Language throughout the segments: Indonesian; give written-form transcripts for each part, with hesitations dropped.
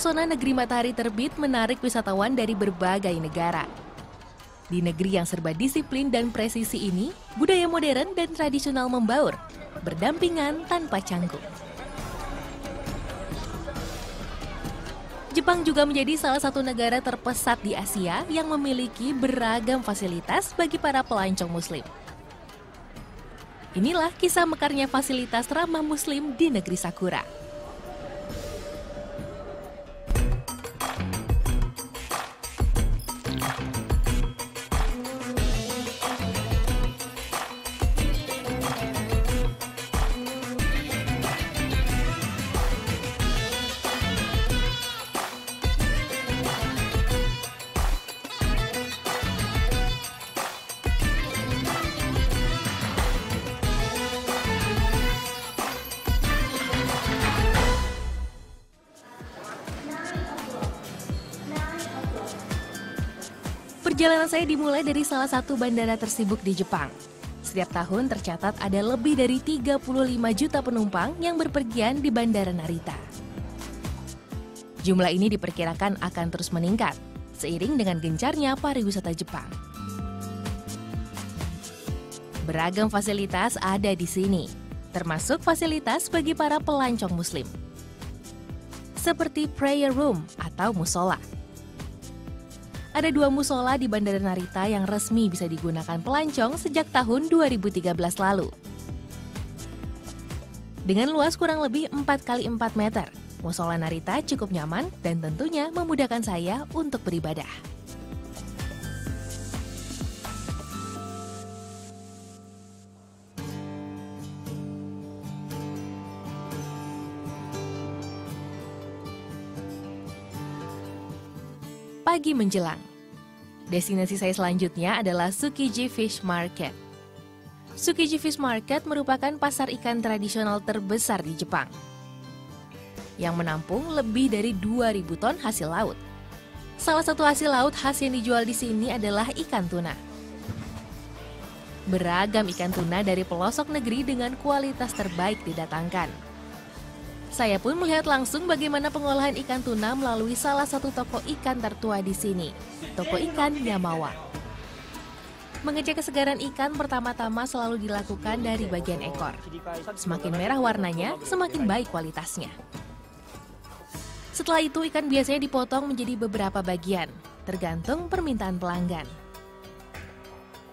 Pesona negeri matahari terbit menarik wisatawan dari berbagai negara. Di negeri yang serba disiplin dan presisi ini, budaya modern dan tradisional membaur, berdampingan tanpa canggung. Jepang juga menjadi salah satu negara terpesat di Asia yang memiliki beragam fasilitas bagi para pelancong muslim. Inilah kisah mekarnya fasilitas ramah muslim di negeri Sakura. Perjalanan saya dimulai dari salah satu bandara tersibuk di Jepang. Setiap tahun tercatat ada lebih dari 35 juta penumpang yang berpergian di Bandara Narita. Jumlah ini diperkirakan akan terus meningkat, seiring dengan gencarnya pariwisata Jepang. Beragam fasilitas ada di sini, termasuk fasilitas bagi para pelancong muslim. Seperti prayer room atau musola. Ada dua musola di Bandara Narita yang resmi bisa digunakan pelancong sejak tahun 2013 lalu. Dengan luas kurang lebih 4x4 meter, musola Narita cukup nyaman dan tentunya memudahkan saya untuk beribadah. Pagi menjelang. Destinasi saya selanjutnya adalah Tsukiji Fish Market. Tsukiji Fish Market merupakan pasar ikan tradisional terbesar di Jepang, yang menampung lebih dari 2.000 ton hasil laut. Salah satu hasil laut khas yang dijual di sini adalah ikan tuna. Beragam ikan tuna dari pelosok negeri dengan kualitas terbaik didatangkan. Saya pun melihat langsung bagaimana pengolahan ikan tuna melalui salah satu toko ikan tertua di sini, toko ikan Yamawa. Mengecek kesegaran ikan pertama-tama selalu dilakukan dari bagian ekor. Semakin merah warnanya, semakin baik kualitasnya. Setelah itu ikan biasanya dipotong menjadi beberapa bagian, tergantung permintaan pelanggan.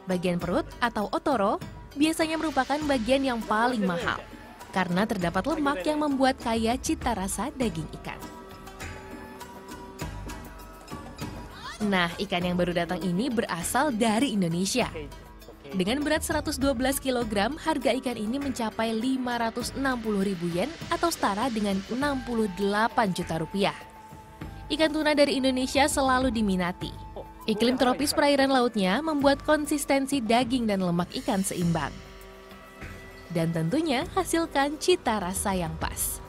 Bagian perut atau otoro biasanya merupakan bagian yang paling mahal, karena terdapat lemak yang membuat kaya cita rasa daging ikan. Nah, ikan yang baru datang ini berasal dari Indonesia. Dengan berat 112 kg, harga ikan ini mencapai 560.000 yen atau setara dengan 68 juta rupiah. Ikan tuna dari Indonesia selalu diminati. Iklim tropis perairan lautnya membuat konsistensi daging dan lemak ikan seimbang. Dan tentunya hasilkan cita rasa yang pas.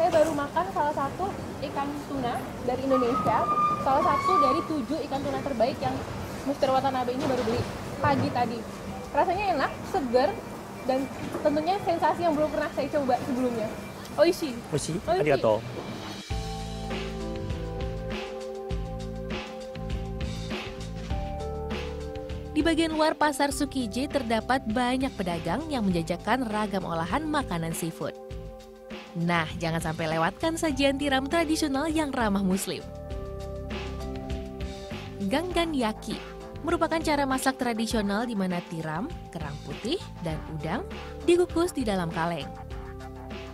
Saya baru makan salah satu ikan tuna dari Indonesia, salah satu dari 7 ikan tuna terbaik yang Mr. Watanabe ini baru beli pagi tadi. Rasanya enak, segar, dan tentunya sensasi yang belum pernah saya coba sebelumnya. Oishi. Oishi. Arigatou. Di bagian luar pasar Tsukiji terdapat banyak pedagang yang menjajakan ragam olahan makanan seafood. Nah, jangan sampai lewatkan sajian tiram tradisional yang ramah muslim. Ganggan-yaki merupakan cara masak tradisional di mana tiram, kerang putih, dan udang dikukus di dalam kaleng.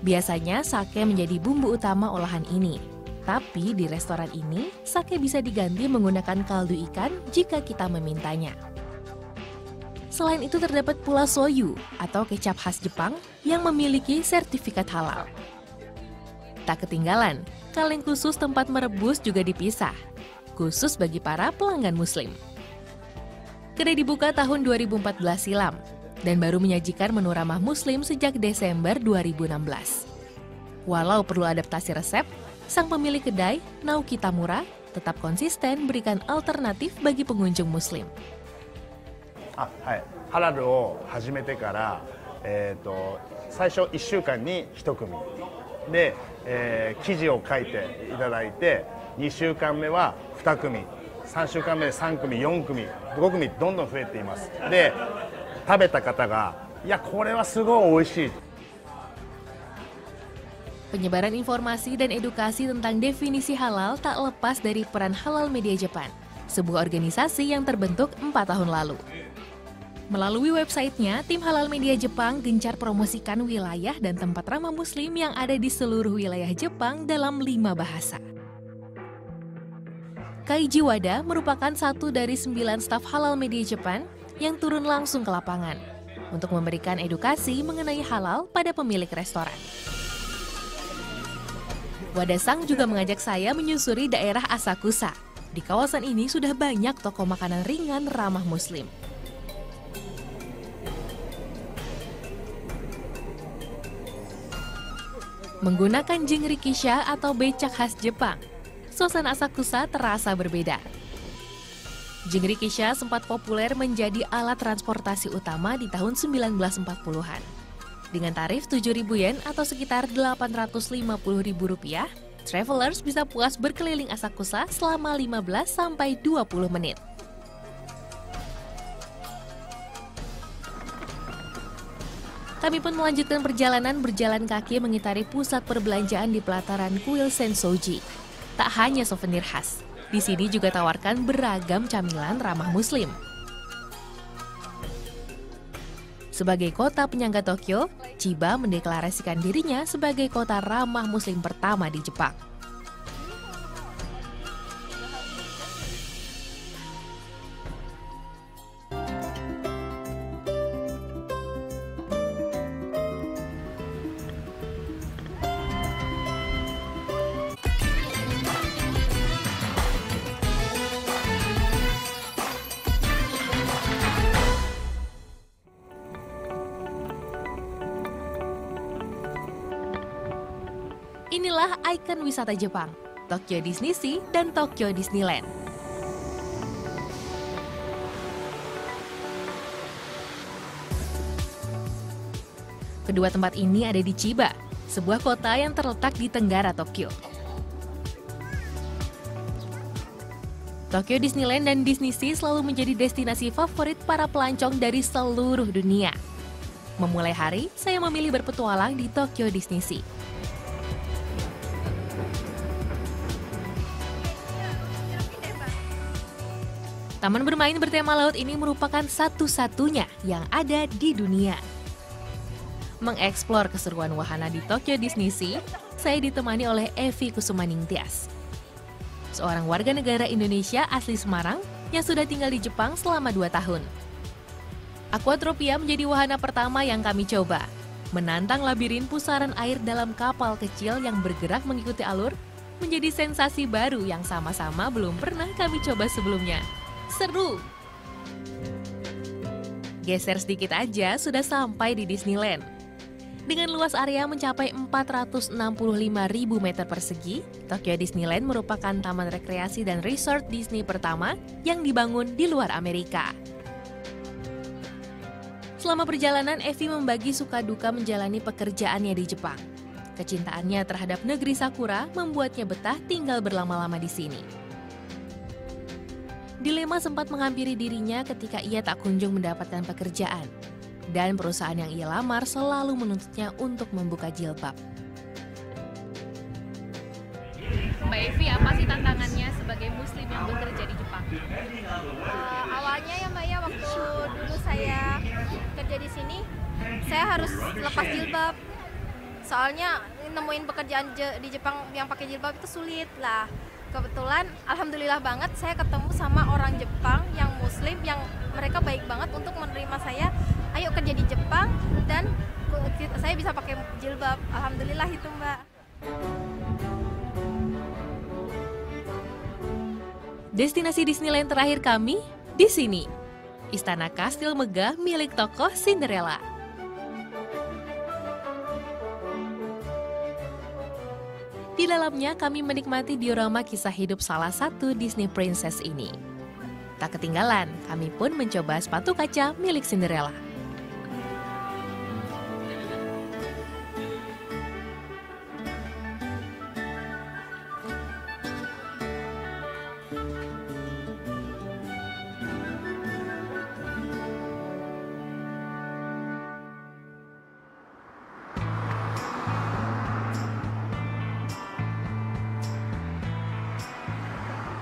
Biasanya sake menjadi bumbu utama olahan ini. Tapi di restoran ini, sake bisa diganti menggunakan kaldu ikan jika kita memintanya. Selain itu terdapat pula soyu atau kecap khas Jepang yang memiliki sertifikat halal. Tak ketinggalan, kaleng khusus tempat merebus juga dipisah, khusus bagi para pelanggan muslim. Kedai dibuka tahun 2014 silam dan baru menyajikan menu ramah muslim sejak Desember 2016. Walau perlu adaptasi resep, sang pemilik kedai, Naoki Tamura, tetap konsisten berikan alternatif bagi pengunjung muslim. はい、ハラルを始めてから、最初1週間に1組で、記事を書いていただいて、2週間目は2組、3週間目で3組、4組、5組どんどん増えています。で、食べた方が、いやこれはすごい美味しい。Penyebaran informasi dan edukasi tentang definisi halal tak lepas dari peran Halal Media Jepang, sebuah organisasi yang terbentuk 4 tahun lalu. Melalui websitenya, tim Halal Media Jepang gencar promosikan wilayah dan tempat ramah muslim yang ada di seluruh wilayah Jepang dalam 5 bahasa. Kaiji Wada merupakan satu dari 9 staf Halal Media Jepang yang turun langsung ke lapangan untuk memberikan edukasi mengenai halal pada pemilik restoran. Wada Sang juga mengajak saya menyusuri daerah Asakusa. Di kawasan ini sudah banyak toko makanan ringan ramah muslim. Menggunakan Jinrikisha atau becak khas Jepang, suasana Asakusa terasa berbeda. Jinrikisha sempat populer menjadi alat transportasi utama di tahun 1940-an. Dengan tarif 7.000 yen atau sekitar Rp850.000, travelers bisa puas berkeliling Asakusa selama 15-20 menit. Kami pun melanjutkan perjalanan berjalan kaki mengitari pusat perbelanjaan di pelataran Kuil Sensoji. Tak hanya souvenir khas, di sini juga tawarkan beragam camilan ramah muslim. Sebagai kota penyangga Tokyo, Chiba mendeklarasikan dirinya sebagai kota ramah muslim pertama di Jepang. Inilah ikon wisata Jepang, Tokyo DisneySea dan Tokyo Disneyland. Kedua tempat ini ada di Chiba, sebuah kota yang terletak di tenggara Tokyo. Tokyo Disneyland dan DisneySea selalu menjadi destinasi favorit para pelancong dari seluruh dunia. Memulai hari, saya memilih berpetualang di Tokyo DisneySea. Taman bermain bertema laut ini merupakan satu-satunya yang ada di dunia. Mengeksplor keseruan wahana di Tokyo DisneySea, saya ditemani oleh Evi Kusumaningtias, seorang warga negara Indonesia asli Semarang yang sudah tinggal di Jepang selama 2 tahun. Aquatropia menjadi wahana pertama yang kami coba, menantang labirin pusaran air dalam kapal kecil yang bergerak mengikuti alur, menjadi sensasi baru yang sama-sama belum pernah kami coba sebelumnya. Seru! Geser sedikit aja sudah sampai di Disneyland. Dengan luas area mencapai 465.000 meter persegi, Tokyo Disneyland merupakan taman rekreasi dan resort Disney pertama yang dibangun di luar Amerika. Selama perjalanan, Evi membagi suka duka menjalani pekerjaannya di Jepang. Kecintaannya terhadap negeri Sakura membuatnya betah tinggal berlama-lama di sini. Dilema sempat menghampiri dirinya ketika ia tak kunjung mendapatkan pekerjaan, dan perusahaan yang ia lamar selalu menuntutnya untuk membuka jilbab. Mbak Evi, apa sih tantangannya sebagai muslim yang bekerja di Jepang? Awalnya ya Mbak ya, waktu dulu saya kerja di sini, saya harus lepas jilbab. Soalnya nemuin pekerjaan di Jepang yang pakai jilbab itu sulit lah. Kebetulan, alhamdulillah banget saya ketemu sama orang Jepang yang muslim yang mereka baik banget untuk menerima saya. Ayo kerja di Jepang dan saya bisa pakai jilbab. Alhamdulillah itu Mbak. Destinasi Disneyland terakhir kami di sini. Istana kastil megah milik tokoh Cinderella. Di dalamnya kami menikmati diorama kisah hidup salah satu Disney Princess ini. Tak ketinggalan, kami pun mencoba sepatu kaca milik Cinderella.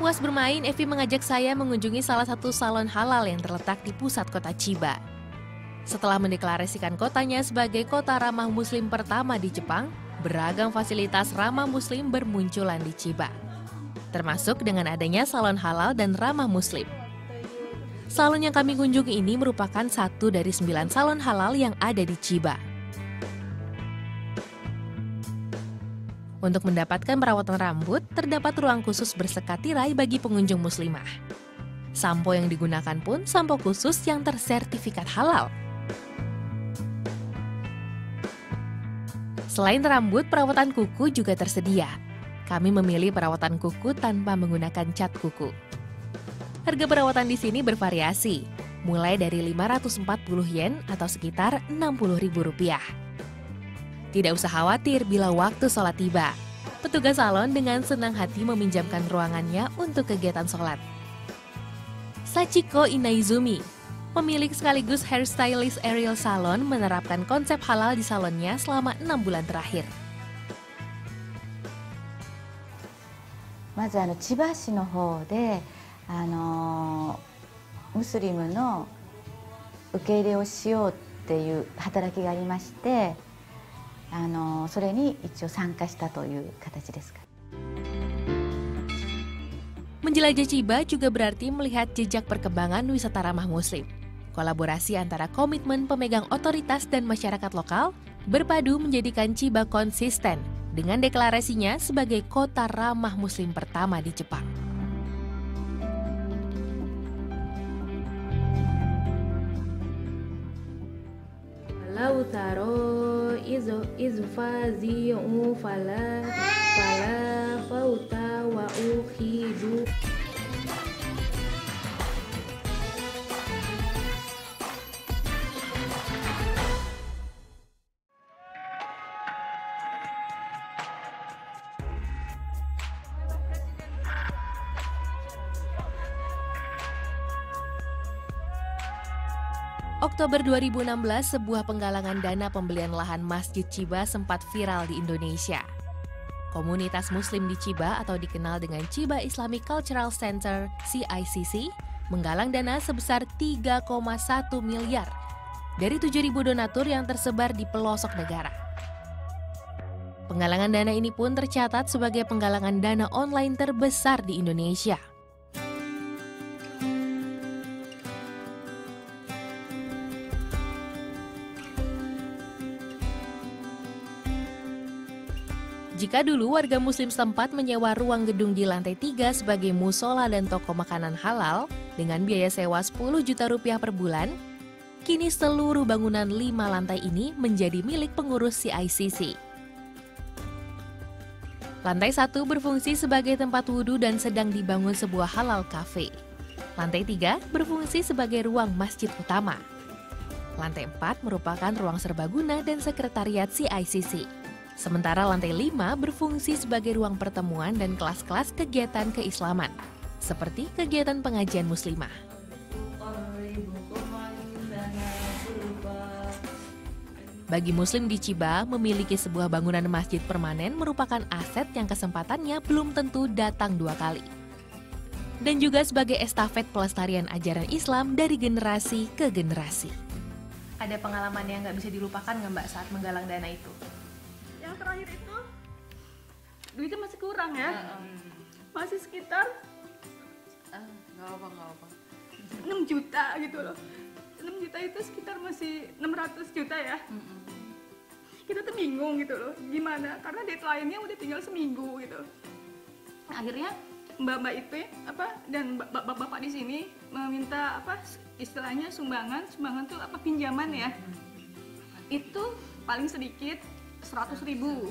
Puas bermain, Evi mengajak saya mengunjungi salah satu salon halal yang terletak di pusat kota Chiba. Setelah mendeklarasikan kotanya sebagai kota ramah muslim pertama di Jepang, beragam fasilitas ramah muslim bermunculan di Chiba. Termasuk dengan adanya salon halal dan ramah muslim. Salon yang kami kunjungi ini merupakan satu dari 9 salon halal yang ada di Chiba. Untuk mendapatkan perawatan rambut, terdapat ruang khusus bersekat tirai bagi pengunjung muslimah. Sampo yang digunakan pun sampo khusus yang tersertifikat halal. Selain rambut, perawatan kuku juga tersedia. Kami memilih perawatan kuku tanpa menggunakan cat kuku. Harga perawatan di sini bervariasi, mulai dari 540 yen atau sekitar Rp60.000. Tidak usah khawatir bila waktu sholat tiba. Petugas salon dengan senang hati meminjamkan ruangannya untuk kegiatan sholat. Sachiko Inaizumi, pemilik sekaligus hairstylist Ariel Salon, menerapkan konsep halal di salonnya selama 6 bulan terakhir. Pertama, di Chiba-shi muslim no ukeirei o shiyou teiu hataraki ga arimashite, menjelajah Chiba juga berarti melihat jejak perkembangan wisata ramah muslim. Kolaborasi antara komitmen pemegang otoritas dan masyarakat lokal berpadu menjadikan Chiba konsisten dengan deklarasinya sebagai kota ramah muslim pertama di Jepang. Lautaro izfazi fala fauta wa uhidu. Oktober 2016, sebuah penggalangan dana pembelian lahan Masjid Chiba sempat viral di Indonesia. Komunitas Muslim di Chiba atau dikenal dengan Chiba Islamic Cultural Center (CICC) menggalang dana sebesar 3,1 miliar dari 7.000 donatur yang tersebar di pelosok negara. Penggalangan dana ini pun tercatat sebagai penggalangan dana online terbesar di Indonesia. Jika dulu warga muslim setempat menyewa ruang gedung di lantai 3 sebagai musola dan toko makanan halal dengan biaya sewa Rp10 juta per bulan, kini seluruh bangunan 5 lantai ini menjadi milik pengurus CICC. Lantai 1 berfungsi sebagai tempat wudhu dan sedang dibangun sebuah halal cafe. Lantai 3 berfungsi sebagai ruang masjid utama. Lantai 4 merupakan ruang serbaguna dan sekretariat CICC. Sementara lantai 5 berfungsi sebagai ruang pertemuan dan kelas-kelas kegiatan keislaman, seperti kegiatan pengajian muslimah. Bagi muslim di Chiba, memiliki sebuah bangunan masjid permanen merupakan aset yang kesempatannya belum tentu datang 2 kali. Dan juga sebagai estafet pelestarian ajaran Islam dari generasi ke generasi. Ada pengalaman yang nggak bisa dilupakan nggak Mbak saat menggalang dana itu? Yang terakhir itu duitnya masih kurang ya, masih sekitar nggak apa 6 juta gitu loh. 6 juta itu sekitar masih 600 juta ya. Kita tuh bingung gitu loh gimana, karena deadline-nya udah tinggal seminggu gitu. Akhirnya mbak-mbak itu dan bapak-bapak di sini meminta istilahnya sumbangan tuh pinjaman ya. Itu paling sedikit 100 ribu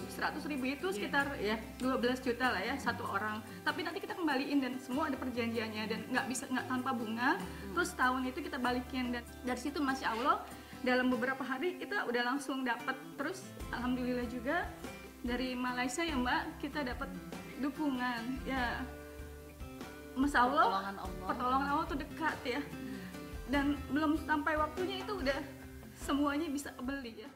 itu sekitar ya 12 juta lah ya satu orang. Tapi nanti kita kembaliin dan semua ada perjanjiannya dan nggak tanpa bunga. Terus tahun itu kita balikin dan dari situ masya Allah dalam beberapa hari kita udah langsung dapat. Terus alhamdulillah juga dari Malaysia ya Mbak kita dapat dukungan ya. Masya Allah pertolongan Allah tuh dekat ya. Dan belum sampai waktunya itu udah semuanya bisa kebeli ya.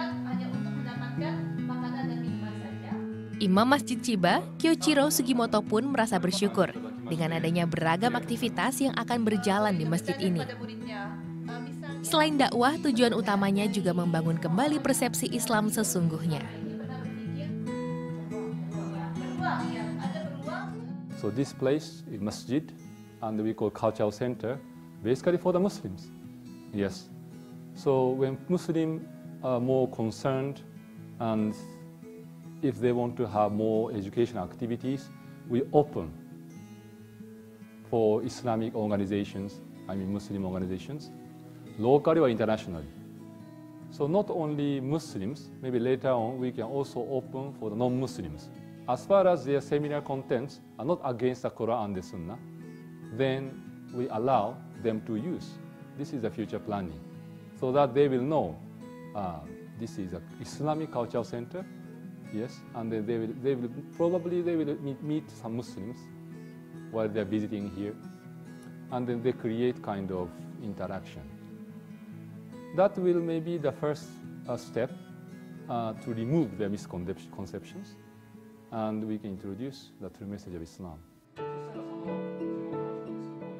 Hanya untuk mendapatkan makanan dan minuman saja. Imam Masjid Chiba, Kyo Ciro Sugimoto pun merasa bersyukur dengan adanya beragam aktivitas yang akan berjalan di masjid ini. Selain dakwah, tujuan utamanya juga membangun kembali persepsi Islam sesungguhnya. So this place is masjid and we call cultural center basically for the Muslims. Yes. So when Muslim are more concerned and if they want to have more educational activities, we open for Islamic organizations, I mean Muslim organizations, locally or internationally. So not only Muslims, maybe later on we can also open for the non-Muslims. As far as their seminar contents are not against the Quran and the Sunnah, then we allow them to use. This is the future planning, so that they will know this is an Islamic cultural center, yes, and then they will probably meet some Muslims while they're visiting here, and then they create kind of interaction. That will maybe the first step to remove their misconceptions, and we can introduce the true message of Islam.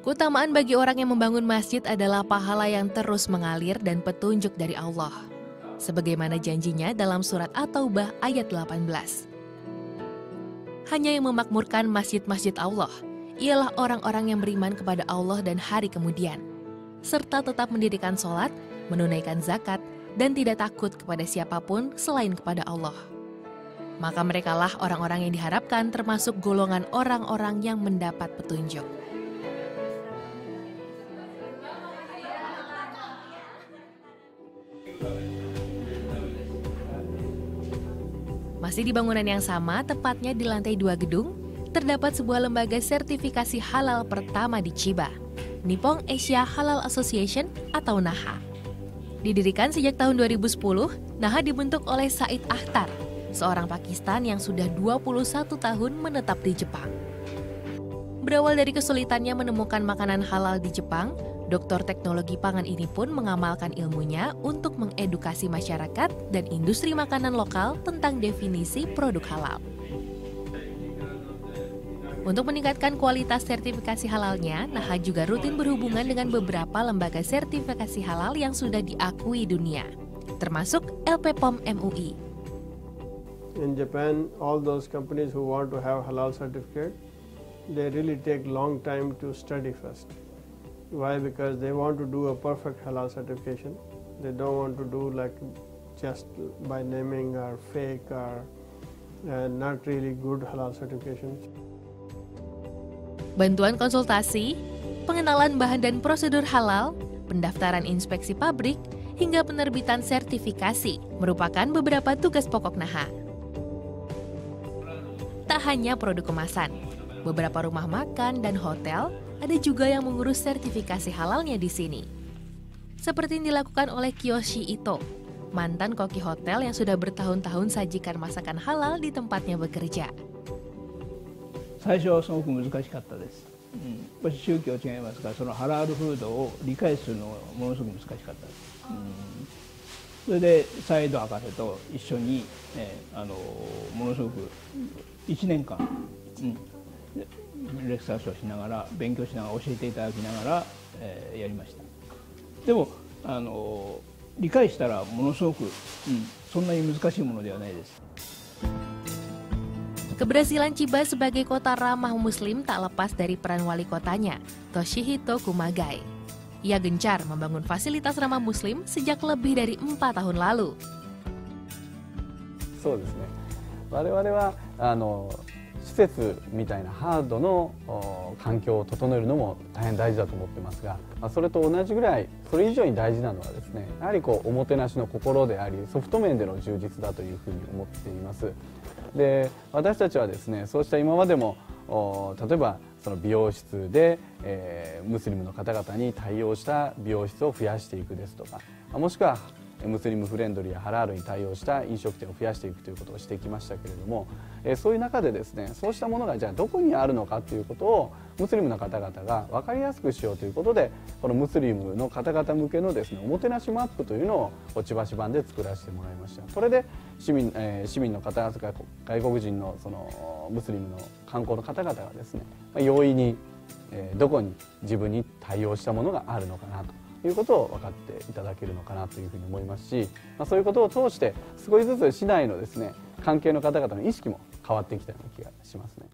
Keutamaan bagi orang yang membangun masjid adalah pahala yang terus mengalir dan petunjuk dari Allah, sebagaimana janjinya dalam surat At-Taubah ayat 18. Hanya yang memakmurkan masjid-masjid Allah, ialah orang-orang yang beriman kepada Allah dan hari kemudian, serta tetap mendirikan sholat, menunaikan zakat, dan tidak takut kepada siapapun selain kepada Allah. Maka merekalah orang-orang yang diharapkan termasuk golongan orang-orang yang mendapat petunjuk. Masih di bangunan yang sama, tepatnya di lantai 2 gedung, terdapat sebuah lembaga sertifikasi halal pertama di Chiba, Nippon Asia Halal Association atau Naha. Didirikan sejak tahun 2010, Naha dibentuk oleh Said Akhtar, seorang Pakistan yang sudah 21 tahun menetap di Jepang. Berawal dari kesulitannya menemukan makanan halal di Jepang, doktor teknologi pangan ini pun mengamalkan ilmunya untuk mengedukasi masyarakat dan industri makanan lokal tentang definisi produk halal. Untuk meningkatkan kualitas sertifikasi halalnya, Naha juga rutin berhubungan dengan beberapa lembaga sertifikasi halal yang sudah diakui dunia, termasuk LPPOM MUI. In Japan, all those companies who want to have halal certificate, they really take long time to study first. Why? Because they want to do a perfect halal certification. They don't want to do like just by naming or fake or not really good halal certifications. Bantuan konsultasi, pengenalan bahan dan prosedur halal, pendaftaran inspeksi pabrik, hingga penerbitan sertifikasi merupakan beberapa tugas pokok Naha. Tak hanya produk kemasan, beberapa rumah makan dan hotel, ada juga yang mengurus sertifikasi halalnya di sini. Seperti yang dilakukan oleh Kiyoshi Ito, mantan koki hotel yang sudah bertahun-tahun sajikan masakan halal di tempatnya bekerja. Keberhasilan Chiba sebagai kota ramah muslim tak lepas dari peran wali kotanya, Toshihito Kumagai. Ia gencar membangun fasilitas ramah muslim sejak lebih dari 4 tahun lalu. 施設みたいなハードの環境を整えるのも大変大事だと思ってますが、それと同じぐらいそれ以上に大事なのはですね、やはりこうおもてなしの心でありソフト面での充実だというふうに思っています。で、私たちはですね、そうした今までも例えばその美容室で、ムスリムの方々に対応した美容室を増やしていくですとか、もしくはムスリムフレンドリーやハラールに対応した飲食店を増やしていくということをしてきましたけれども、そういう中でですね、そうしたものがじゃあどこにあるのかということをムスリムの方々が分かりやすくしようということで、このムスリムの方々向けのですね、おもてなしマップというのを千葉市版で作らせてもらいました。それで市民の方々、外国人のそのムスリムの観光の方々がですね、容易にどこに自分に対応したものがあるのかなということを分かっていただけるのかなというふうに思いますし、そういうことを通して少しずつ市内のですね、関係の方々の意識も変わってきたような気がしますね。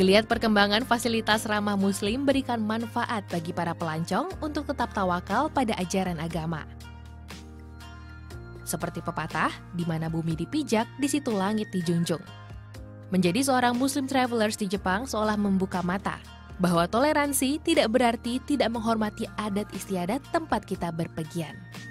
Geliat perkembangan fasilitas ramah muslim berikan manfaat bagi para pelancong untuk tetap tawakal pada ajaran agama. Seperti pepatah, di mana bumi dipijak, di situ langit dijunjung. Menjadi seorang Muslim travelers di Jepang seolah membuka mata bahwa toleransi tidak berarti tidak menghormati adat istiadat tempat kita berpergian.